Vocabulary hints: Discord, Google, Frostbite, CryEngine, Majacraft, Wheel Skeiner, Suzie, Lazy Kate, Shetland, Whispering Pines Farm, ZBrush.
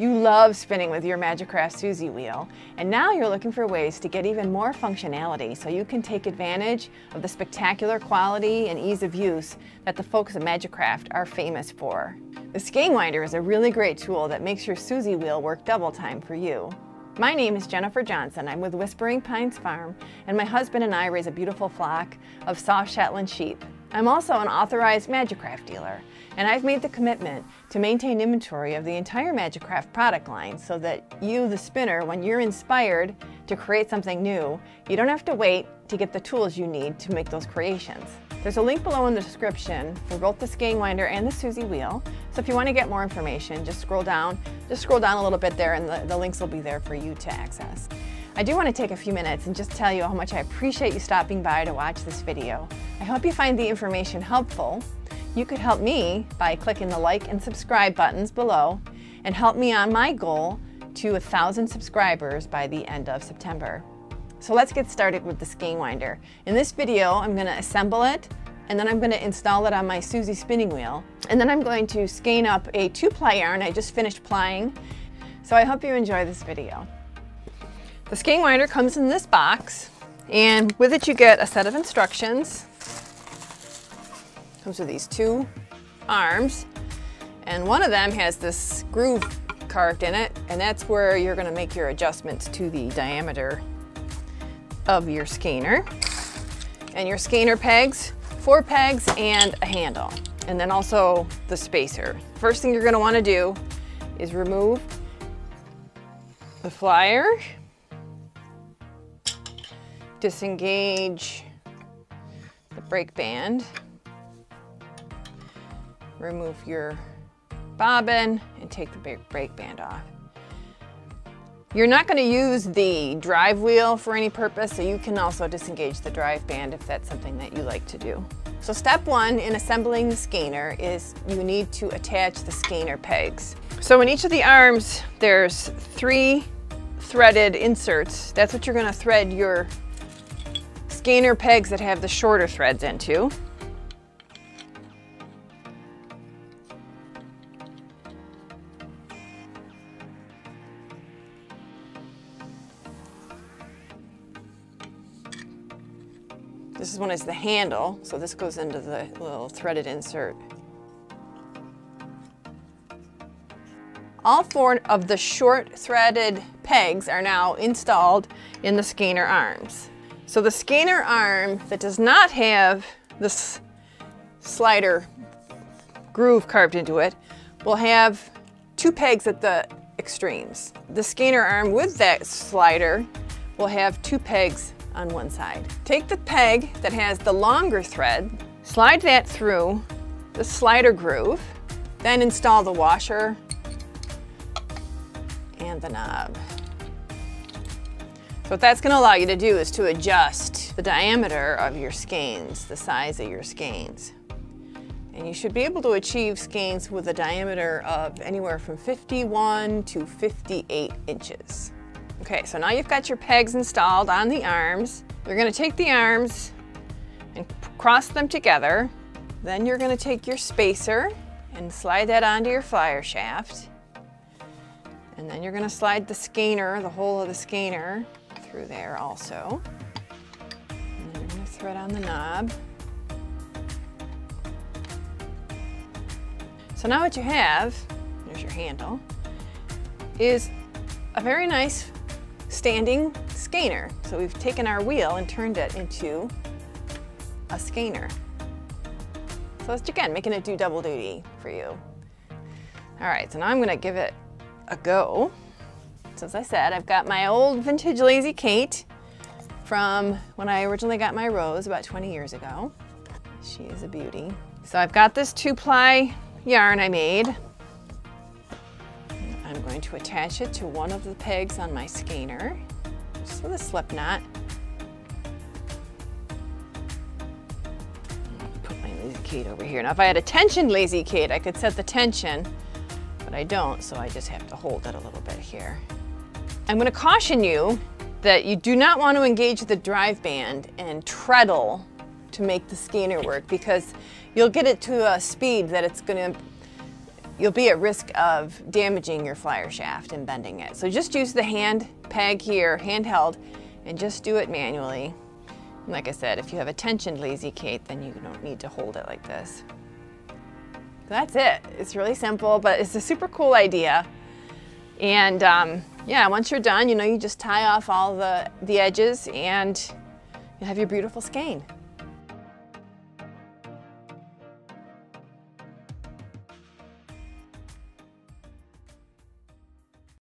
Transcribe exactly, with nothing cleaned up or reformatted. You love spinning with your Majacraft Suzie wheel, and now you're looking for ways to get even more functionality so you can take advantage of the spectacular quality and ease of use that the folks at Majacraft are famous for. The skein winder is a really great tool that makes your Suzie wheel work double time for you. My name is Jennifer Johnson. I'm with Whispering Pines Farm, and my husband and I raise a beautiful flock of soft Shetland sheep. I'm also an authorized Majacraft dealer, and I've made the commitment to maintain inventory of the entire Majacraft product line so that you, the spinner, when you're inspired to create something new, you don't have to wait to get the tools you need to make those creations. There's a link below in the description for both the skein winder and the Suzie wheel, so if you want to get more information, just scroll down, just scroll down a little bit there, and the, the links will be there for you to access. I do want to take a few minutes and just tell you how much I appreciate you stopping by to watch this video. I hope you find the information helpful. You could help me by clicking the like and subscribe buttons below and help me on my goal to a thousand subscribers by the end of September. So let's get started with the skein winder. In this video, I'm going to assemble it, and then I'm going to install it on my Suzie spinning wheel. And then I'm going to skein up a two-ply yarn I just finished plying. So I hope you enjoy this video. The skein winder comes in this box, and with it you get a set of instructions. Comes with these two arms, and one of them has this groove carved in it, and that's where you're going to make your adjustments to the diameter of your skeiner, and your skeiner pegs, four pegs and a handle, and then also the spacer. First thing you're going to want to do is remove the flyer, disengage the brake band, remove your bobbin, and take the brake band off. You're not going to use the drive wheel for any purpose, so you can also disengage the drive band if that's something that you like to do. So step one in assembling the skeiner is you need to attach the skeiner pegs. So in each of the arms, there's three threaded inserts. That's what you're going to thread your skeiner pegs that have the shorter threads into. This one is the handle, so this goes into the little threaded insert. All four of the short threaded pegs are now installed in the skeiner arms. So the skeiner arm that does not have this slider groove carved into it will have two pegs at the extremes. The skeiner arm with that slider will have two pegs on one side. Take the peg that has the longer thread, slide that through the slider groove, then install the washer and the knob. So what that's going to allow you to do is to adjust the diameter of your skeins, the size of your skeins. And you should be able to achieve skeins with a diameter of anywhere from fifty-one to fifty-eight inches. Okay, so now you've got your pegs installed on the arms. You're going to take the arms and cross them together. Then you're going to take your spacer and slide that onto your flyer shaft. And then you're going to slide the skeiner, the whole of the skeiner, through there also. And then you're going to thread on the knob. So now what you have, there's your handle, is a very nice standing skeiner. So we've taken our wheel and turned it into a skeiner. So it's again making it do double duty for you. All right, so now I'm going to give it a go. So as I said, I've got my old vintage Lazy Kate from when I originally got my rows about twenty years ago. She is a beauty. So I've got this two-ply yarn I made. I'm going to attach it to one of the pegs on my skeiner, just with a slip knot. Put my Lazy Kate over here. Now if I had a tensioned Lazy Kate, I could set the tension, but I don't, so I just have to hold it a little bit here. I'm going to caution you that you do not want to engage the drive band and treadle to make the skeiner work, because you'll get it to a speed that it's going to you'll be at risk of damaging your flyer shaft and bending it. So just use the hand peg here, handheld, and just do it manually. And like I said, if you have a tensioned Lazy Kate, then you don't need to hold it like this. That's it. It's really simple, but it's a super cool idea. And um, yeah, once you're done, you know, you just tie off all the, the edges and you have your beautiful skein.